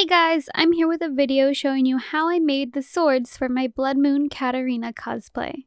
Hey guys, I'm here with a video showing you how I made the swords for my Blood Moon Katarina cosplay.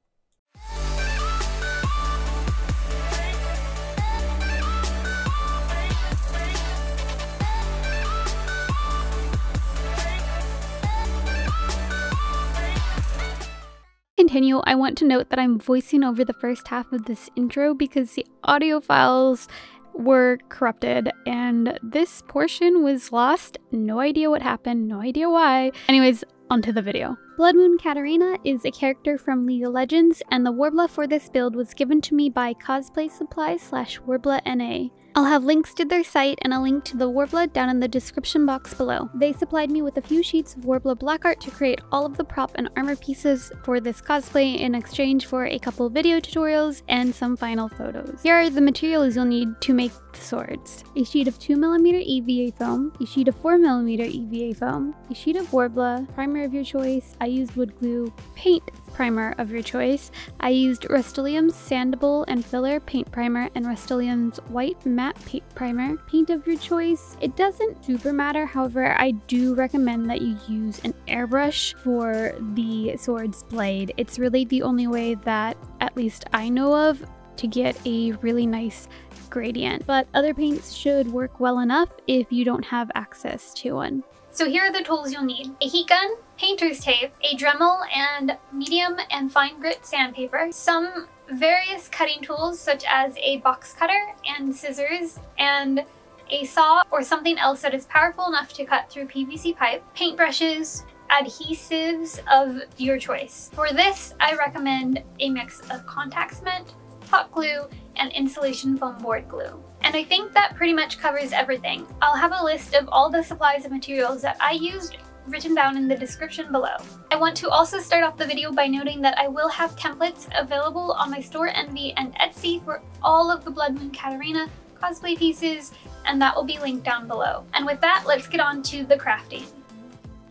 Continue, I want to note that I'm voicing over the first half of this intro because the audio files were corrupted and this portion was lost. No idea what happened, no idea why. Anyways, onto the video. Blood Moon Katarina is a character from League of Legends, and the Worbla for this build was given to me by Cosplay Supply /Worbla NA. I'll have links to their site and a link to the Worbla down in the description box below. They supplied me with a few sheets of Worbla Black Art to create all of the prop and armor pieces for this cosplay in exchange for a couple video tutorials and some final photos. Here are the materials you'll need to make the swords. A sheet of 2mm EVA foam, a sheet of 4mm EVA foam, a sheet of Worbla, primer of your choice, I used wood glue, paint primer of your choice. I used Rust-Oleum's sandable and filler paint primer and Rust-Oleum's white matte paint primer. Paint of your choice. It doesn't super matter, however, I do recommend that you use an airbrush for the sword's blade. It's really the only way that, at least I know of, to get a really nice gradient. But other paints should work well enough if you don't have access to one. So here are the tools you'll need. A heat gun, painter's tape, a Dremel and medium and fine grit sandpaper, some various cutting tools such as a box cutter and scissors, and a saw or something else that is powerful enough to cut through PVC pipe, paintbrushes, adhesives of your choice. For this, I recommend a mix of contact cement, hot glue, and insulation foam board glue. And I think that pretty much covers everything. I'll have a list of all the supplies and materials that I used written down in the description below. I want to also start off the video by noting that I will have templates available on my store Envy and Etsy for all of the Blood Moon Katarina cosplay pieces, and that will be linked down below. And with that, let's get on to the crafting.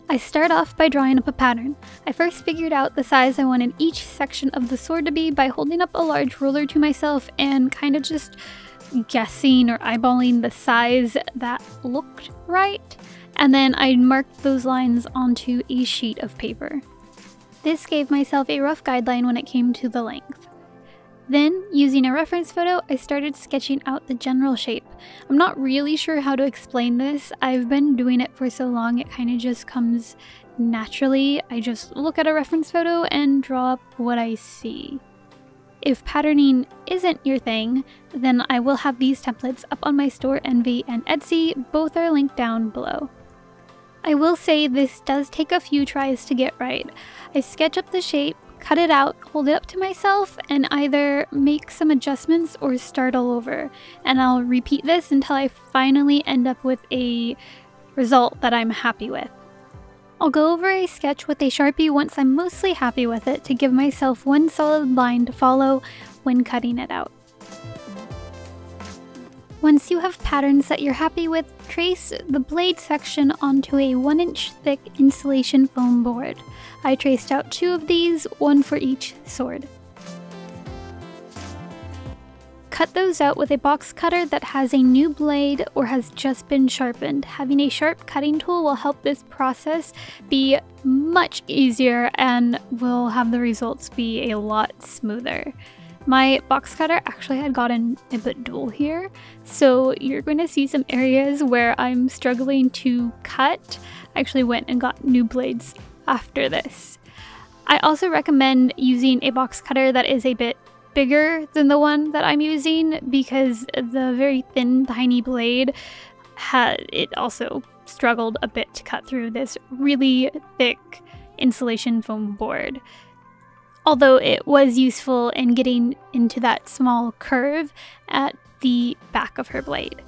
I start off by drawing up a pattern. I first figured out the size I wanted each section of the sword to be by holding up a large ruler to myself and kind of just guessing or eyeballing the size that looked right, and then I marked those lines onto a sheet of paper. This gave myself a rough guideline when it came to the length. Then, using a reference photo, I started sketching out the general shape. I'm not really sure how to explain this. I've been doing it for so long, it kind of just comes naturally. I just look at a reference photo and draw up what I see. If patterning isn't your thing, then I will have these templates up on my store Envy and Etsy. Both are linked down below. I will say this does take a few tries to get right. I sketch up the shape, cut it out, hold it up to myself, and either make some adjustments or start all over. And I'll repeat this until I finally end up with a result that I'm happy with. I'll go over a sketch with a Sharpie once I'm mostly happy with it to give myself one solid line to follow when cutting it out. Once you have patterns that you're happy with, trace the blade section onto a 1-inch thick insulation foam board. I traced out 2 of these, one for each sword. Cut those out with a box cutter that has a new blade or has just been sharpened. Having a sharp cutting tool will help this process be much easier and will have the results be a lot smoother. My box cutter actually had gotten a bit dull here, so you're going to see some areas where I'm struggling to cut. I actually went and got new blades after this. I also recommend using a box cutter that is a bit bigger than the one that I'm using, because the very thin, tiny blade, it also struggled a bit to cut through this really thick insulation foam board. Although it was useful in getting into that small curve at the back of her blade.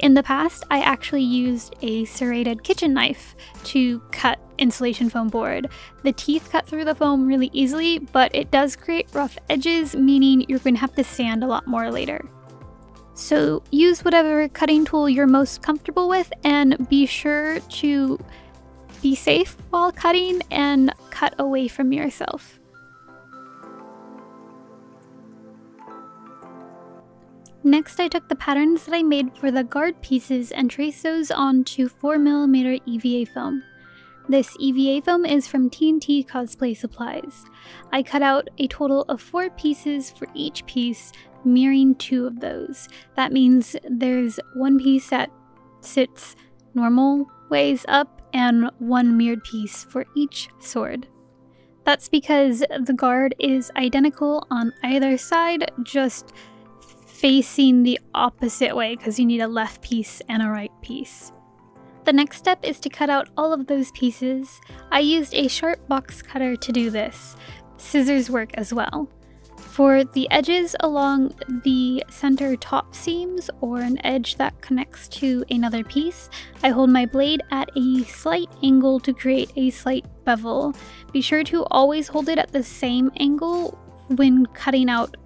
In the past, I actually used a serrated kitchen knife to cut insulation foam board. The teeth cut through the foam really easily, but it does create rough edges, meaning you're going to have to sand a lot more later. So use whatever cutting tool you're most comfortable with, and be sure to be safe while cutting and cut away from yourself. Next, I took the patterns that I made for the guard pieces and traced those onto 4mm EVA foam. This EVA foam is from TNT Cosplay Supplies. I cut out a total of 4 pieces for each piece, mirroring 2 of those. That means there's one piece that sits normal ways up and one mirrored piece for each sword. That's because the guard is identical on either side, just facing the opposite way because you need a left piece and a right piece. The next step is to cut out all of those pieces. I used a sharp box cutter to do this. Scissors work as well. For the edges along the center top seams, or an edge that connects to another piece, I hold my blade at a slight angle to create a slight bevel. Be sure to always hold it at the same angle when cutting out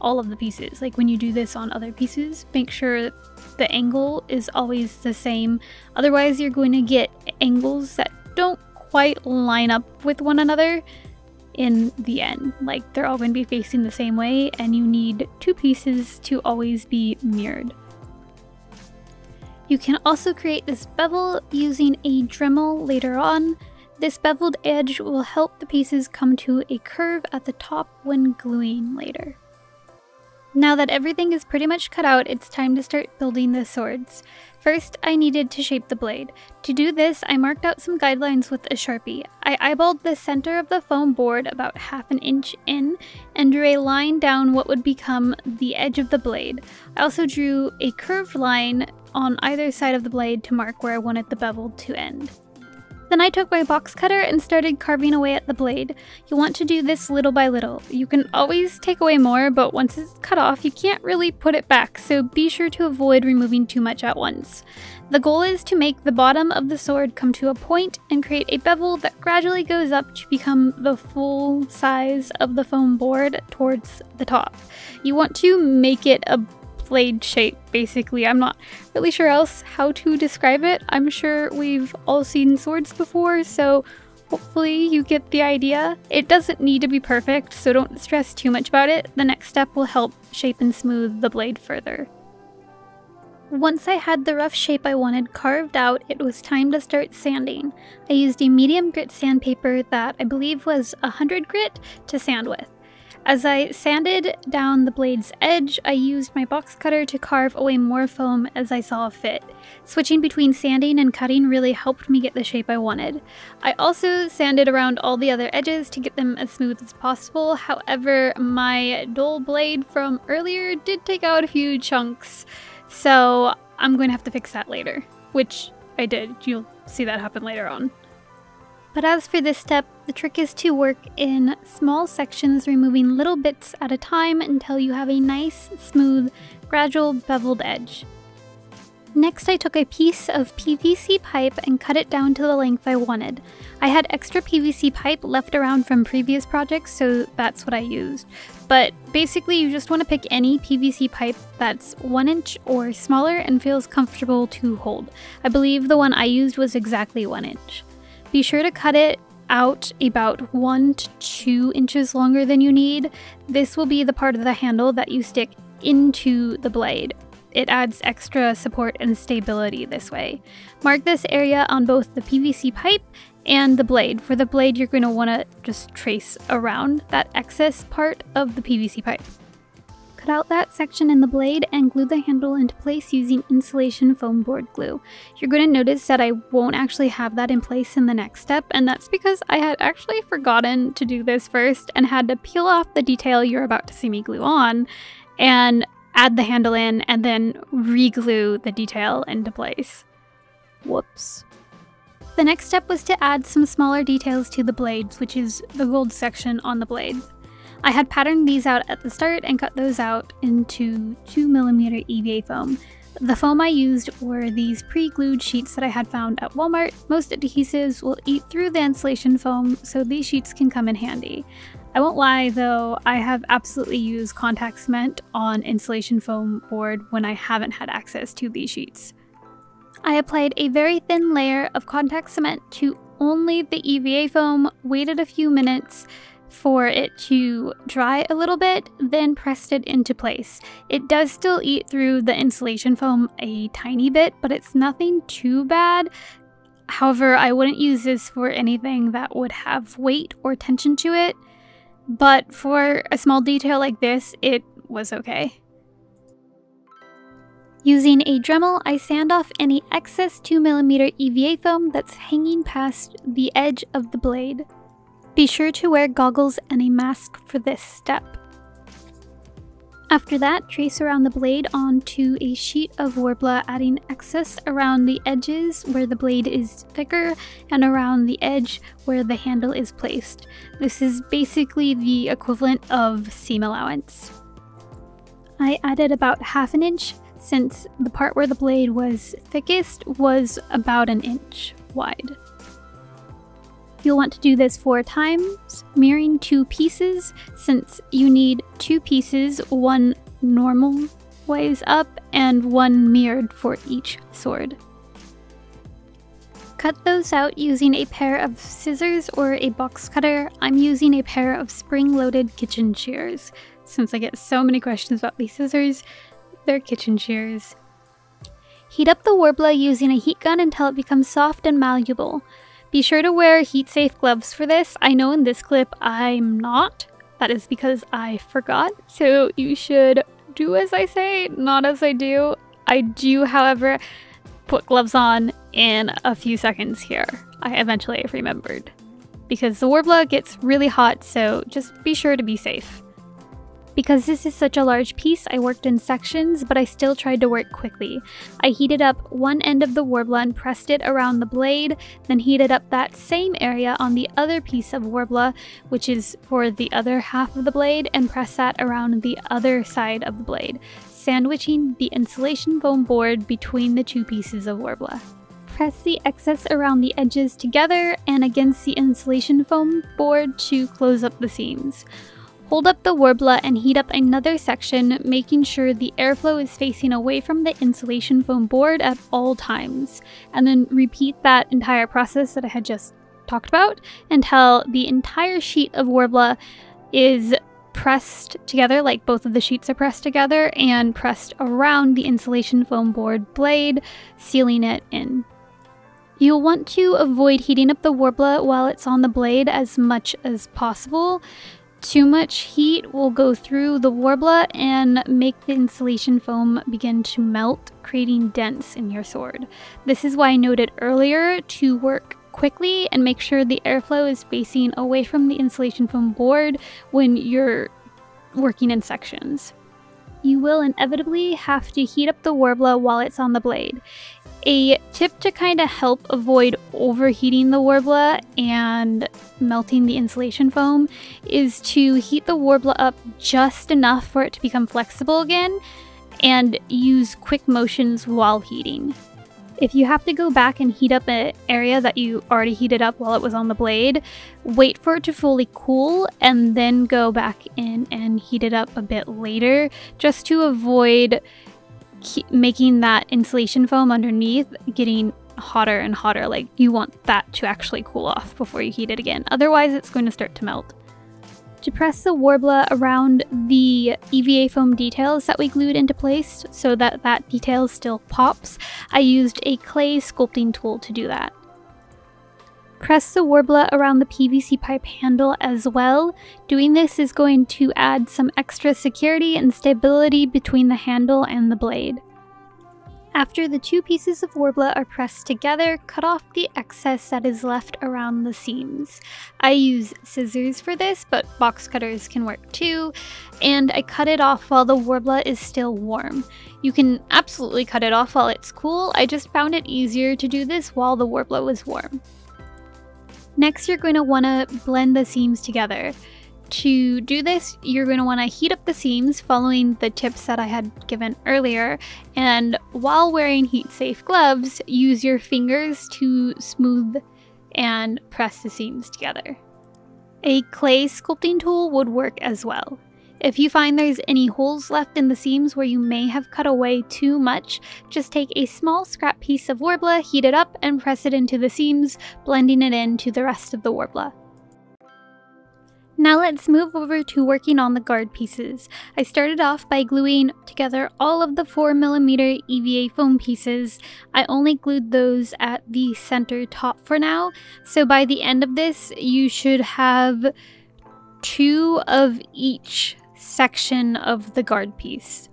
all of the pieces. Like when you do this on other pieces, make sure the angle is always the same. Otherwise, you're going to get angles that don't quite line up with one another in the end. Like they're all going to be facing the same way, and you need 2 pieces to always be mirrored. You can also create this bevel using a Dremel later on. This beveled edge will help the pieces come to a curve at the top when gluing later. Now that everything is pretty much cut out, it's time to start building the swords. First, I needed to shape the blade. To do this, I marked out some guidelines with a Sharpie. I eyeballed the center of the foam board about ½ inch in and drew a line down what would become the edge of the blade. I also drew a curved line on either side of the blade to mark where I wanted the bevel to end. Then I took my box cutter and started carving away at the blade. You want to do this little by little. You can always take away more, but once it's cut off, you can't really put it back, so be sure to avoid removing too much at once. The goal is to make the bottom of the sword come to a point and create a bevel that gradually goes up to become the full size of the foam board towards the top. You want to make it a blade shape, basically. I'm not really sure else how to describe it. I'm sure we've all seen swords before, so hopefully you get the idea. It doesn't need to be perfect, so don't stress too much about it. The next step will help shape and smooth the blade further. Once I had the rough shape I wanted carved out, it was time to start sanding. I used a medium grit sandpaper that I believe was 100 grit to sand with. As I sanded down the blade's edge, I used my box cutter to carve away more foam as I saw fit. Switching between sanding and cutting really helped me get the shape I wanted. I also sanded around all the other edges to get them as smooth as possible. However, my dull blade from earlier did take out a few chunks, so I'm going to have to fix that later, which I did. You'll see that happen later on. But as for this step, the trick is to work in small sections, removing little bits at a time until you have a nice, smooth, gradual beveled edge. Next, I took a piece of PVC pipe and cut it down to the length I wanted. I had extra PVC pipe left around from previous projects, so that's what I used. But basically, you just want to pick any PVC pipe that's 1 inch or smaller and feels comfortable to hold. I believe the one I used was exactly 1 inch. Be sure to cut it out about 1 to 2 inches longer than you need. This will be the part of the handle that you stick into the blade. It adds extra support and stability this way. Mark this area on both the PVC pipe and the blade. For the blade, you're going to want to just trace around that excess part of the PVC pipe. Cut out that section in the blade and glue the handle into place using insulation foam board glue. You're going to notice that I won't actually have that in place in the next step, and that's because I had actually forgotten to do this first and had to peel off the detail you're about to see me glue on and add the handle in and then re-glue the detail into place. Whoops. The next step was to add some smaller details to the blades, which is the gold section on the blades. I had patterned these out at the start and cut those out into 2mm EVA foam. The foam I used were these pre-glued sheets that I had found at Walmart. Most adhesives will eat through the insulation foam, so these sheets can come in handy. I won't lie though, I have absolutely used contact cement on insulation foam board when I haven't had access to these sheets. I applied a very thin layer of contact cement to only the EVA foam, waited a few minutes, for it to dry a little bit, then pressed it into place. It does still eat through the insulation foam a tiny bit, but it's nothing too bad. However, I wouldn't use this for anything that would have weight or tension to it, but for a small detail like this, it was okay. Using a Dremel, I sand off any excess 2mm EVA foam that's hanging past the edge of the blade. Be sure to wear goggles and a mask for this step. After that, trace around the blade onto a sheet of Worbla, adding excess around the edges where the blade is thicker and around the edge where the handle is placed. This is basically the equivalent of seam allowance. I added about half an inch since the part where the blade was thickest was about an inch wide. You'll want to do this 4 times, mirroring 2 pieces since you need 2 pieces, one normal ways up and one mirrored for each sword. Cut those out using a pair of scissors or a box cutter. I'm using a pair of spring-loaded kitchen shears. Since I get so many questions about these scissors, they're kitchen shears. Heat up the Worbla using a heat gun until it becomes soft and malleable. Be sure to wear heat-safe gloves for this. I know in this clip I'm not. That is because I forgot. So you should do as I say, not as I do. I do, however, put gloves on in a few seconds here. I eventually remembered. Because the Worbla gets really hot, so just be sure to be safe. Because this is such a large piece, I worked in sections, but I still tried to work quickly. I heated up one end of the Worbla and pressed it around the blade, then heated up that same area on the other piece of Worbla, which is for the other half of the blade, and pressed that around the other side of the blade, sandwiching the insulation foam board between the 2 pieces of Worbla. Press the excess around the edges together and against the insulation foam board to close up the seams. Hold up the Worbla and heat up another section, making sure the airflow is facing away from the insulation foam board at all times, and then repeat that entire process that I had just talked about until the entire sheet of Worbla is pressed together, like both of the sheets are pressed together, and pressed around the insulation foam board blade, sealing it in. You'll want to avoid heating up the Worbla while it's on the blade as much as possible. Too much heat will go through the Worbla and make the insulation foam begin to melt, creating dents in your sword. This is why I noted earlier to work quickly and make sure the airflow is facing away from the insulation foam board when you're working in sections. You will inevitably have to heat up the Worbla while it's on the blade. A tip to kind of help avoid overheating the Worbla and melting the insulation foam is to heat the Worbla up just enough for it to become flexible again and use quick motions while heating. If you have to go back and heat up an area that you already heated up while it was on the blade, wait for it to fully cool and then go back in and heat it up a bit later, just to avoid making that insulation foam underneath getting hotter and hotter. Like, you want that to actually cool off before you heat it again, otherwise it's going to start to melt. To press the Worbla around the EVA foam details that we glued into place so that that detail still pops, I used a clay sculpting tool to do that. Press the Worbla around the PVC pipe handle as well. Doing this is going to add some extra security and stability between the handle and the blade. After the 2 pieces of Worbla are pressed together, cut off the excess that is left around the seams. I use scissors for this, but box cutters can work too, and I cut it off while the Worbla is still warm. You can absolutely cut it off while it's cool, I just found it easier to do this while the Worbla was warm. Next, you're going to want to blend the seams together. To do this, you're going to want to heat up the seams following the tips that I had given earlier, and while wearing heat-safe gloves, use your fingers to smooth and press the seams together. A clay sculpting tool would work as well. If you find there's any holes left in the seams where you may have cut away too much, just take a small scrap piece of Worbla, heat it up, and press it into the seams, blending it into the rest of the Worbla. Now let's move over to working on the guard pieces. I started off by gluing together all of the 4mm EVA foam pieces. I only glued those at the center top for now, so by the end of this you should have 2 of each section of the guard piece.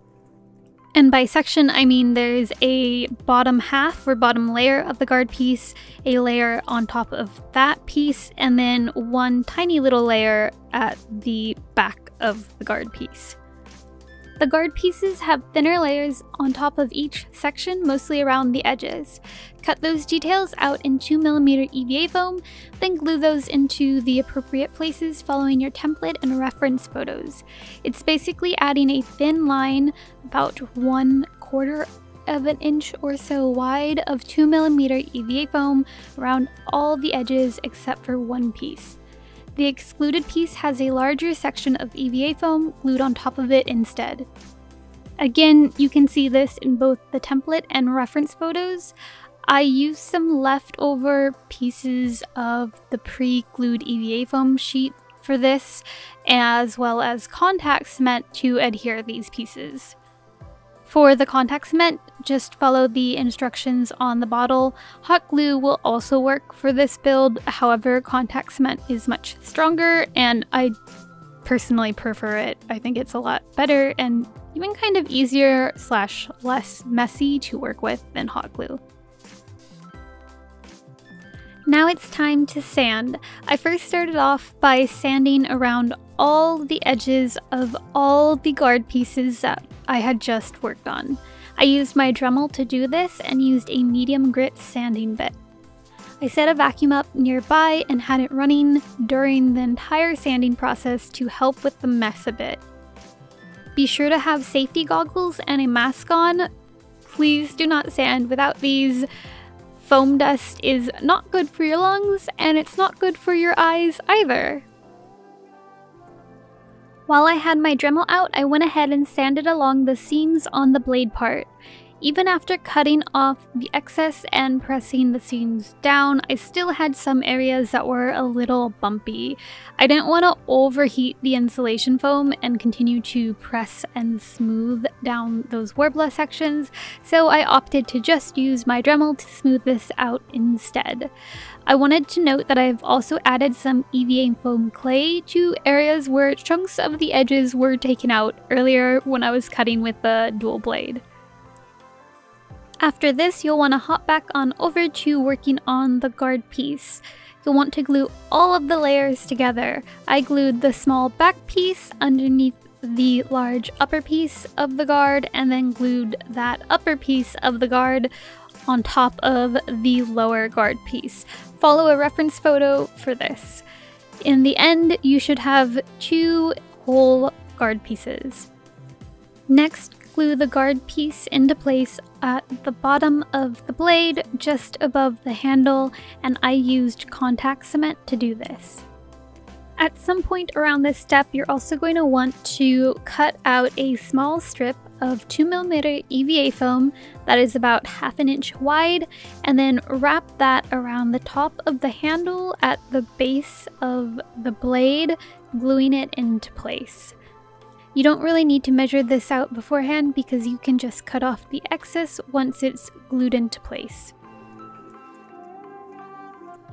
And by section, I mean there's a bottom half or bottom layer of the guard piece, a layer on top of that piece, and then one tiny little layer at the back of the guard piece. The guard pieces have thinner layers on top of each section, mostly around the edges. Cut those details out in 2mm EVA foam, then glue those into the appropriate places following your template and reference photos. It's basically adding a thin line, about 1/4 of an inch or so wide, of 2mm EVA foam around all the edges except for one piece. The excluded piece has a larger section of EVA foam glued on top of it instead. Again, you can see this in both the template and reference photos. I used some leftover pieces of the pre-glued EVA foam sheet for this, as well as contact cement to adhere these pieces. For the contact cement, just follow the instructions on the bottle. Hot glue will also work for this build, however, contact cement is much stronger and I personally prefer it. I think it's a lot better and even kind of easier / less messy to work with than hot glue. Now it's time to sand. I first started off by sanding around all the edges of all the guard pieces that I had just worked on. I used my Dremel to do this and used a medium grit sanding bit. I set a vacuum up nearby and had it running during the entire sanding process to help with the mess a bit. Be sure to have safety goggles and a mask on. Please do not sand without these. Foam dust is not good for your lungs, and it's not good for your eyes either. While I had my Dremel out, I went ahead and sanded along the seams on the blade part. Even after cutting off the excess and pressing the seams down, I still had some areas that were a little bumpy. I didn't want to overheat the insulation foam and continue to press and smooth down those Worbla sections, so I opted to just use my Dremel to smooth this out instead. I wanted to note that I've also added some EVA foam clay to areas where chunks of the edges were taken out earlier when I was cutting with the dual blade. After this, you'll want to hop back on over to working on the guard piece. You'll want to glue all of the layers together. I glued the small back piece underneath the large upper piece of the guard and then glued that upper piece of the guard on top of the lower guard piece. Follow a reference photo for this. In the end, you should have 2 whole guard pieces. Next, glue the guard piece into place at the bottom of the blade, just above the handle, and I used contact cement to do this. At some point around this step, you're also going to want to cut out a small strip of 2mm EVA foam that is about 1/2 inch wide, and then wrap that around the top of the handle at the base of the blade, gluing it into place. You don't really need to measure this out beforehand because you can just cut off the excess once it's glued into place.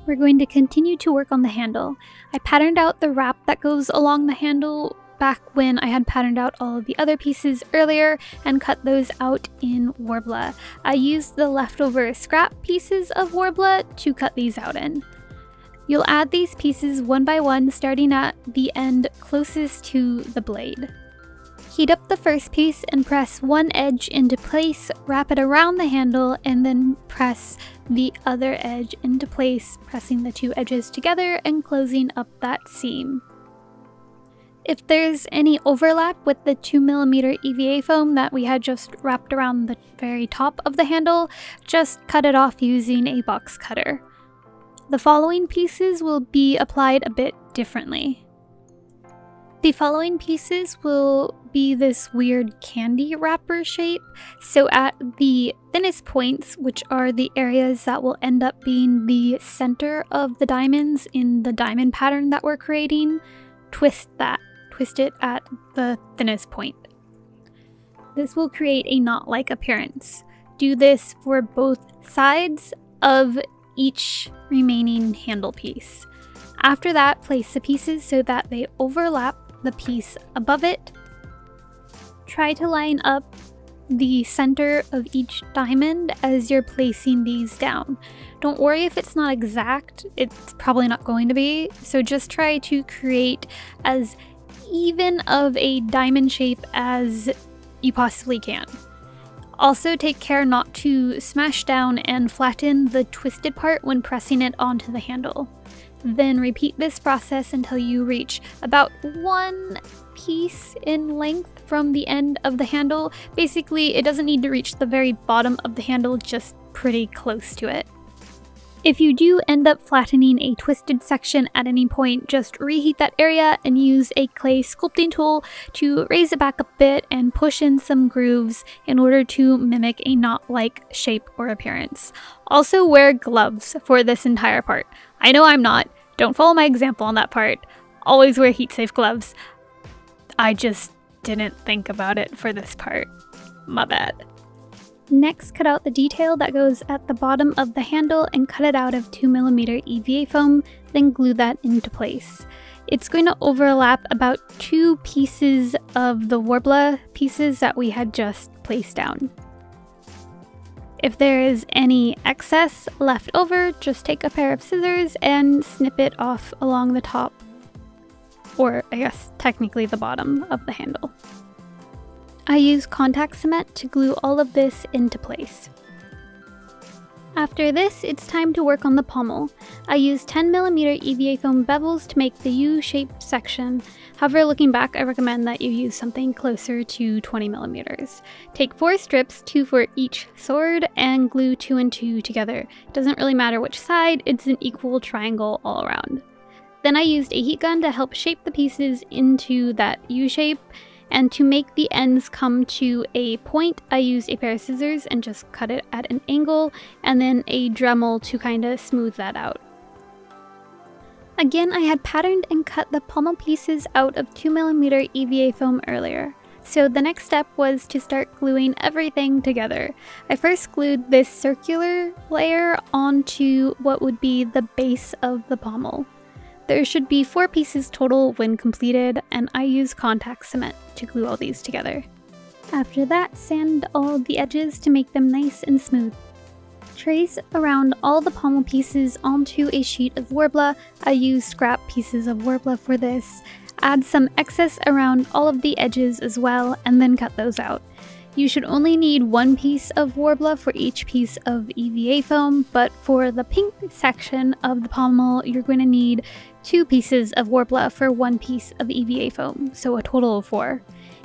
We're going to continue to work on the handle. I patterned out the wrap that goes along the handle back when I had patterned out all of the other pieces earlier and cut those out in Worbla. I used the leftover scrap pieces of Worbla to cut these out in. You'll add these pieces one by one, starting at the end closest to the blade. Heat up the first piece and press one edge into place, wrap it around the handle, and then press the other edge into place, pressing the 2 edges together and closing up that seam. If there's any overlap with the 2mm EVA foam that we had just wrapped around the very top of the handle, just cut it off using a box cutter. The following pieces will be applied a bit differently. The following pieces will be this weird candy wrapper shape, so at the thinnest points, which are the areas that will end up being the center of the diamonds in the diamond pattern that we're creating, twist that. Twist it at the thinnest point. This will create a knot-like appearance. Do this for both sides of each remaining handle piece. After that, place the pieces so that they overlap the piece above it. Try to line up the center of each diamond as you're placing these down. Don't worry if it's not exact, it's probably not going to be, so just try to create as even of a diamond shape as you possibly can. Also, take care not to smash down and flatten the twisted part when pressing it onto the handle. Then repeat this process until you reach about one piece in length from the end of the handle. Basically, it doesn't need to reach the very bottom of the handle, just pretty close to it. If you do end up flattening a twisted section at any point, just reheat that area and use a clay sculpting tool to raise it back a bit and push in some grooves in order to mimic a knot-like shape or appearance. Also wear gloves for this entire part. I know I'm not. Don't follow my example on that part. Always wear heat-safe gloves. I just didn't think about it for this part. My bad. Next, cut out the detail that goes at the bottom of the handle and cut it out of 2mm EVA foam, then glue that into place. It's going to overlap about two pieces of the Worbla pieces that we had just placed down. If there is any excess left over, just take a pair of scissors and snip it off along the top, or I guess technically the bottom of the handle. I use contact cement to glue all of this into place. After this, it's time to work on the pommel. I use 10mm EVA foam bevels to make the U-shaped section. However, looking back, I recommend that you use something closer to 20mm. Take 4 strips, 2 for each sword, and glue 2 and 2 together. It doesn't really matter which side, it's an equal triangle all around. Then I used a heat gun to help shape the pieces into that U-shape. And to make the ends come to a point, I used a pair of scissors and just cut it at an angle, and then a Dremel to kind of smooth that out. Again, I had patterned and cut the pommel pieces out of 2mm EVA foam earlier, so the next step was to start gluing everything together. I first glued this circular layer onto what would be the base of the pommel. There should be 4 pieces total when completed, and I use contact cement to glue all these together. After that, sand all the edges to make them nice and smooth. Trace around all the pommel pieces onto a sheet of Worbla. I use scrap pieces of Worbla for this. Add some excess around all of the edges as well, and then cut those out. You should only need 1 piece of Worbla for each piece of EVA foam, but for the pink section of the pommel, you're going to need 2 pieces of Worbla for 1 piece of EVA foam, so a total of 4.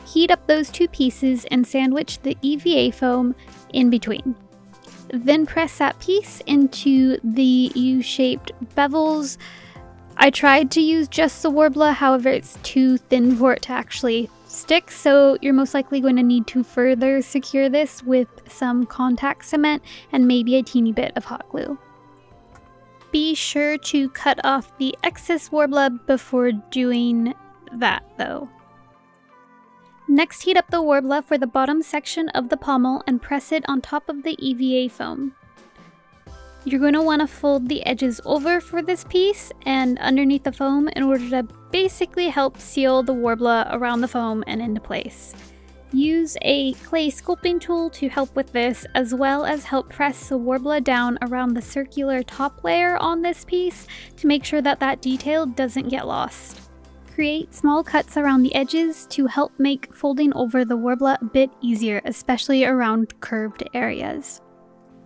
Heat up those 2 pieces and sandwich the EVA foam in between. Then press that piece into the U-shaped bevels. I tried to use just the Worbla, however it's too thin for it to actually stick, so you're most likely going to need to further secure this with some contact cement and maybe a teeny bit of hot glue. Be sure to cut off the excess Worbla before doing that though. Next, heat up the Worbla for the bottom section of the pommel and press it on top of the EVA foam. You're going to want to fold the edges over for this piece and underneath the foam in order to basically help seal the Worbla around the foam and into place. Use a clay sculpting tool to help with this, as well as help press the Worbla down around the circular top layer on this piece to make sure that that detail doesn't get lost. Create small cuts around the edges to help make folding over the Worbla a bit easier, especially around curved areas.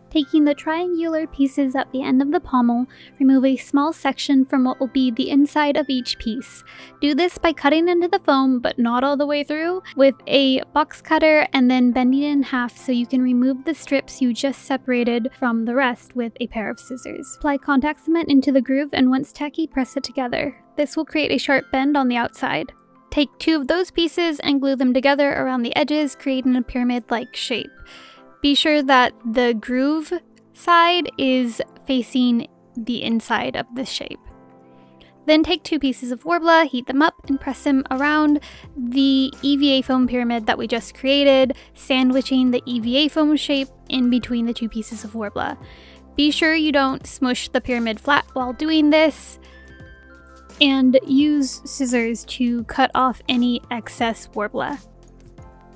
Taking the triangular pieces at the end of the pommel, remove a small section from what will be the inside of each piece. Do this by cutting into the foam, but not all the way through, with a box cutter and then bending it in half so you can remove the strips you just separated from the rest with a pair of scissors. Apply contact cement into the groove, and once tacky, press it together. This will create a sharp bend on the outside. Take 2 of those pieces and glue them together around the edges, creating a pyramid-like shape. Be sure that the groove side is facing the inside of the shape. Then take 2 pieces of Worbla, heat them up, and press them around the EVA foam pyramid that we just created, sandwiching the EVA foam shape in between the 2 pieces of Worbla. Be sure you don't smush the pyramid flat while doing this, and use scissors to cut off any excess Worbla.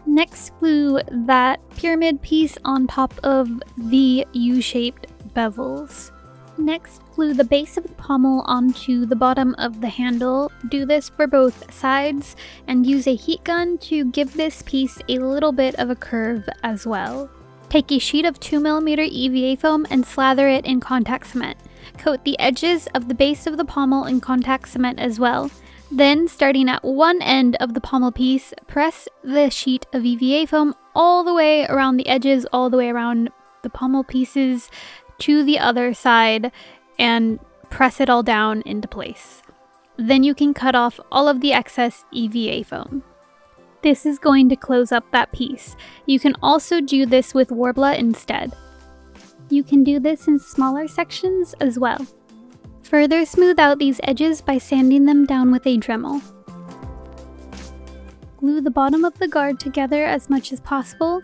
Next, glue that pyramid piece on top of the U-shaped bevels. Next, glue the base of the pommel onto the bottom of the handle. Do this for both sides, and use a heat gun to give this piece a little bit of a curve as well. Take a sheet of 2mm EVA foam and slather it in contact cement. Coat the edges of the base of the pommel in contact cement as well. Then, starting at one end of the pommel piece, press the sheet of EVA foam all the way around the edges, all the way around the pommel pieces, to the other side, and press it all down into place. Then you can cut off all of the excess EVA foam. This is going to close up that piece. You can also do this with Worbla instead. You can do this in smaller sections as well. Further smooth out these edges by sanding them down with a Dremel. Glue the bottom of the guard together as much as possible.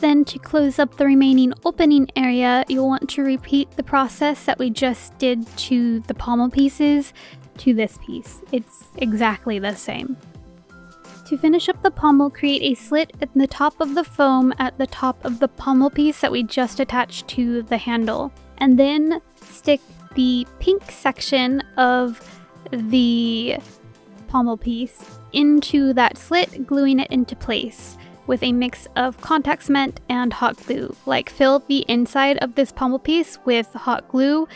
Then, to close up the remaining opening area, you'll want to repeat the process that we just did to the pommel pieces to this piece. It's exactly the same. To finish up the pommel, create a slit at the top of the foam at the top of the pommel piece that we just attached to the handle. And then stick the pink section of the pommel piece into that slit, gluing it into place with a mix of contact cement and hot glue. Like, fill the inside of this pommel piece with hot glue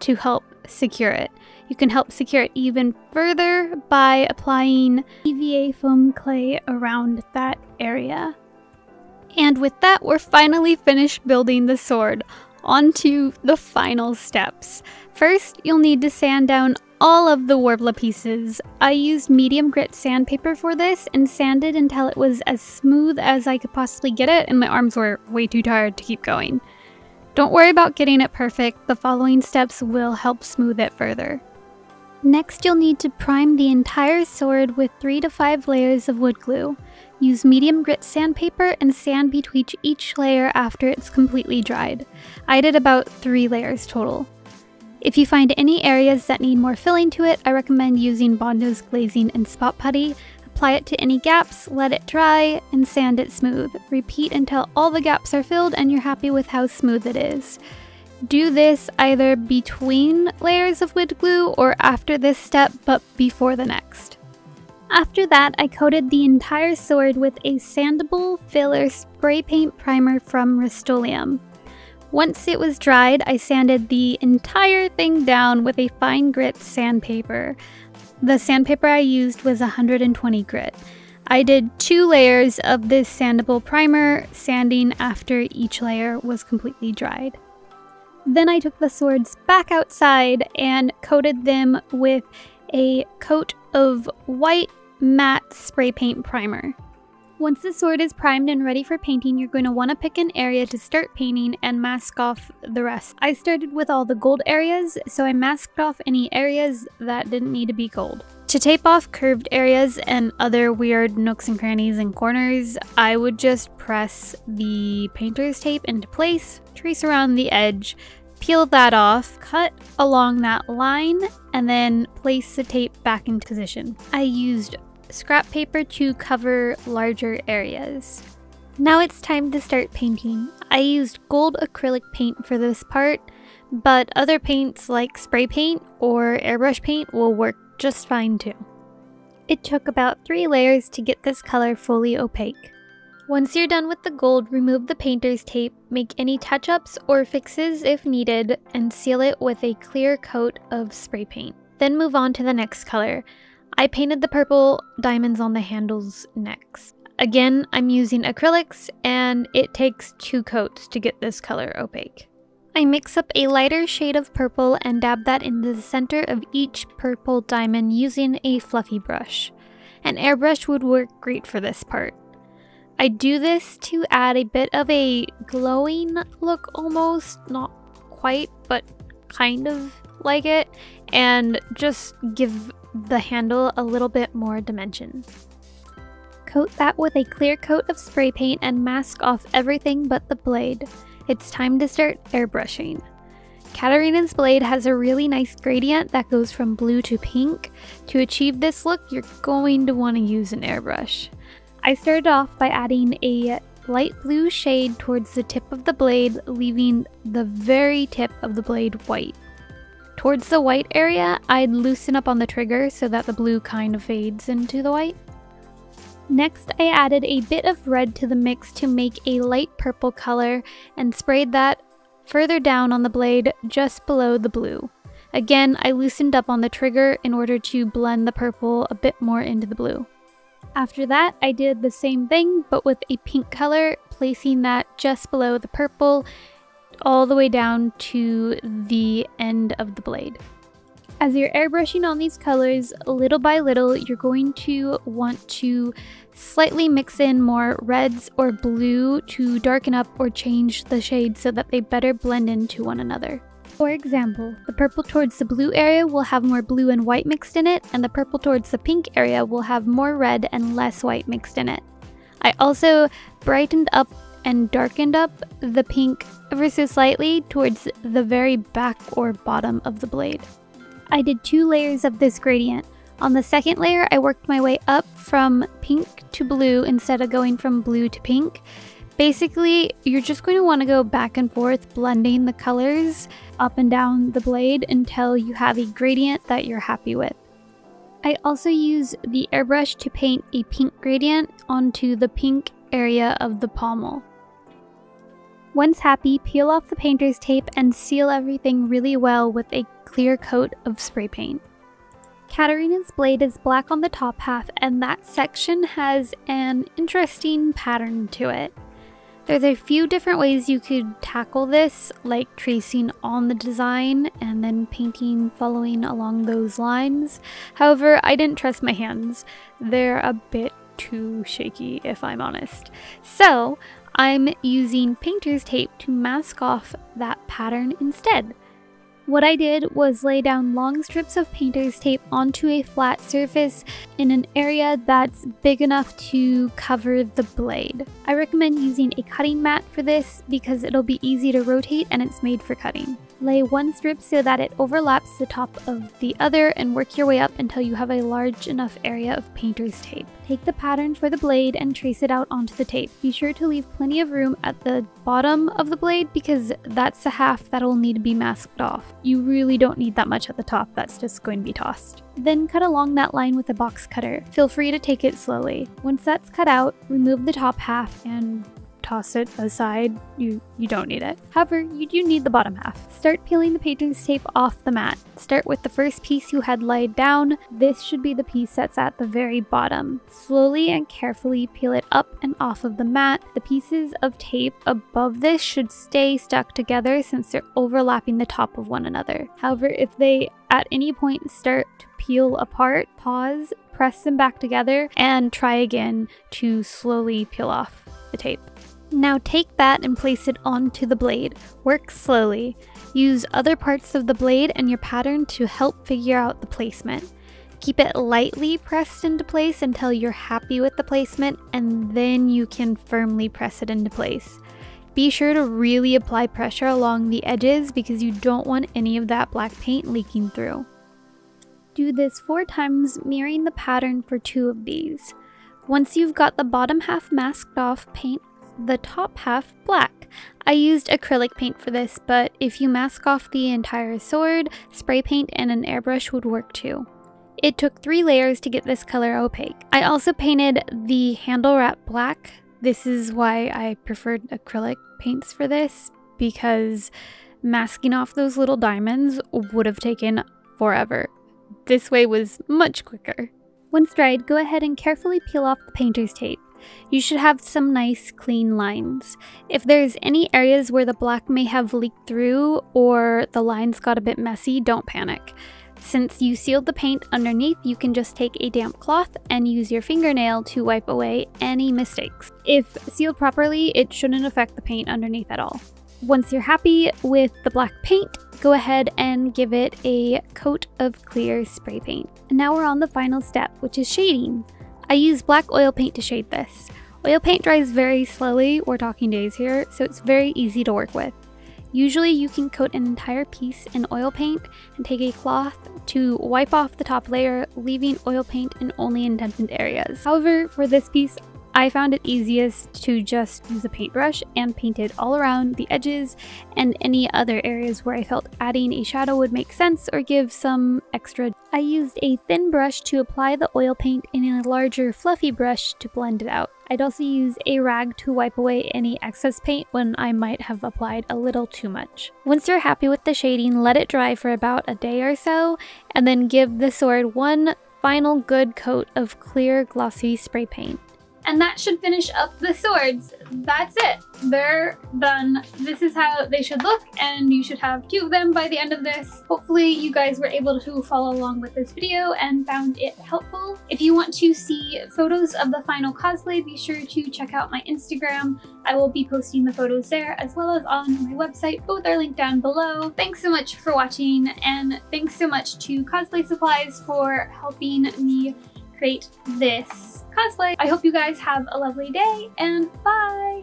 to help secure it. You can help secure it even further by applying EVA foam clay around that area. And with that, we're finally finished building the sword. On to the final steps. First, you'll need to sand down all of the Worbla pieces. I used medium grit sandpaper for this and sanded until it was as smooth as I could possibly get it, and my arms were way too tired to keep going. Don't worry about getting it perfect, the following steps will help smooth it further. Next, you'll need to prime the entire sword with 3 to 5 layers of wood glue. Use medium grit sandpaper and sand between each layer after it's completely dried. I did about 3 layers total. If you find any areas that need more filling to it, I recommend using Bondo's glazing and spot putty. Apply it to any gaps, let it dry, and sand it smooth. Repeat until all the gaps are filled and you're happy with how smooth it is. Do this either between layers of wood glue or after this step, but before the next. After that, I coated the entire sword with a sandable filler spray paint primer from Rust-Oleum. Once it was dried, I sanded the entire thing down with a fine grit sandpaper. The sandpaper I used was 120 grit. I did 2 layers of this sandable primer, sanding after each layer was completely dried. Then I took the swords back outside and coated them with a coat of white matte spray paint primer. Once the sword is primed and ready for painting, you're going to want to pick an area to start painting and mask off the rest. I started with all the gold areas, so I masked off any areas that didn't need to be gold. To tape off curved areas and other weird nooks and crannies and corners, I would just press the painter's tape into place, trace around the edge, peel that off, cut along that line, and then place the tape back in position. I used scrap paper to cover larger areas. Now it's time to start painting. I used gold acrylic paint for this part, but other paints like spray paint or airbrush paint will work just fine too. It took about 3 layers to get this color fully opaque. Once you're done with the gold, remove the painter's tape, make any touch-ups or fixes if needed, and seal it with a clear coat of spray paint. Then move on to the next color. I painted the purple diamonds on the handles next. Again, I'm using acrylics, and it takes 2 coats to get this color opaque. I mix up a lighter shade of purple and dab that into the center of each purple diamond using a fluffy brush. An airbrush would work great for this part. I do this to add a bit of a glowing look almost, not quite, but kind of like it, and just give the handle a little bit more dimension. Coat that with a clear coat of spray paint and mask off everything but the blade. It's time to start airbrushing. Katarina's blade has a really nice gradient that goes from blue to pink. To achieve this look, you're going to want to use an airbrush. I started off by adding a light blue shade towards the tip of the blade, leaving the very tip of the blade white. Towards the white area, I'd loosen up on the trigger so that the blue kind of fades into the white. Next, I added a bit of red to the mix to make a light purple color and sprayed that further down on the blade just below the blue. Again, I loosened up on the trigger in order to blend the purple a bit more into the blue. After that, I did the same thing but with a pink color, placing that just below the purple all the way down to the end of the blade. As you're airbrushing on these colors, little by little, you're going to want to slightly mix in more reds or blue to darken up or change the shade so that they better blend into one another. For example, the purple towards the blue area will have more blue and white mixed in it, and the purple towards the pink area will have more red and less white mixed in it. I also brightened up and darkened up the pink ever so slightly towards the very back or bottom of the blade. I did 2 layers of this gradient. On the second layer, I worked my way up from pink to blue instead of going from blue to pink. Basically, you're just going to want to go back and forth blending the colors up and down the blade until you have a gradient that you're happy with. I also used the airbrush to paint a pink gradient onto the pink area of the pommel. Once happy, peel off the painter's tape and seal everything really well with a clear coat of spray paint. Katarina's blade is black on the top half, and that section has an interesting pattern to it. There's a few different ways you could tackle this, like tracing on the design and then painting following along those lines. However, I didn't trust my hands. They're a bit too shaky, if I'm honest. So I'm using painter's tape to mask off that pattern instead. What I did was lay down long strips of painter's tape onto a flat surface in an area that's big enough to cover the blade. I recommend using a cutting mat for this because it'll be easy to rotate and it's made for cutting. Lay one strip so that it overlaps the top of the other and work your way up until you have a large enough area of painter's tape. Take the pattern for the blade and trace it out onto the tape. Be sure to leave plenty of room at the bottom of the blade because that's the half that'll need to be masked off. You really don't need that much at the top, that's just going to be tossed. Then cut along that line with a box cutter. Feel free to take it slowly. Once that's cut out, remove the top half and toss it aside. You don't need it. However, you do need the bottom half. Start peeling the painter's tape off the mat. Start with the first piece you had laid down. This should be the piece that's at the very bottom. Slowly and carefully peel it up and off of the mat. The pieces of tape above this should stay stuck together since they're overlapping the top of one another. However, if they at any point start to peel apart, pause, press them back together, and try again to slowly peel off the tape. Now take that and place it onto the blade. Work slowly. Use other parts of the blade and your pattern to help figure out the placement. Keep it lightly pressed into place until you're happy with the placement, and then you can firmly press it into place. Be sure to really apply pressure along the edges because you don't want any of that black paint leaking through. Do this 4 times, mirroring the pattern for 2 of these. Once you've got the bottom half masked off, paint the top half black. I used acrylic paint for this, but if you mask off the entire sword, spray paint and an airbrush would work too. It took 3 layers to get this color opaque. I also painted the handle wrap black. This is why I preferred acrylic paints for this, because masking off those little diamonds would have taken forever. This way was much quicker. Once dried, go ahead and carefully peel off the painter's tape. You should have some nice clean lines. If there's any areas where the black may have leaked through or the lines got a bit messy, don't panic. Since you sealed the paint underneath, you can just take a damp cloth and use your fingernail to wipe away any mistakes. If sealed properly, it shouldn't affect the paint underneath at all. Once you're happy with the black paint, go ahead and give it a coat of clear spray paint. And now we're on the final step, which is shading. I use black oil paint to shade this. Oil paint dries very slowly, we're talking days here, so it's very easy to work with. Usually you can coat an entire piece in oil paint and take a cloth to wipe off the top layer, leaving oil paint in only indented areas. However, for this piece, I found it easiest to just use a paintbrush and paint it all around the edges and any other areas where I felt adding a shadow would make sense or give some extra. I used a thin brush to apply the oil paint and a larger fluffy brush to blend it out. I'd also use a rag to wipe away any excess paint when I might have applied a little too much. Once you're happy with the shading, let it dry for about a day or so, and then give the sword one final good coat of clear glossy spray paint. And that should finish up the swords. That's it. They're done. This is how they should look, and you should have 2 of them by the end of this. Hopefully you guys were able to follow along with this video and found it helpful. If you want to see photos of the final cosplay, be sure to check out my Instagram. I will be posting the photos there as well as on my website. Both are linked down below. Thanks so much for watching, and thanks so much to Cosplay Supplies for helping me create this cosplay. I hope you guys have a lovely day, and bye!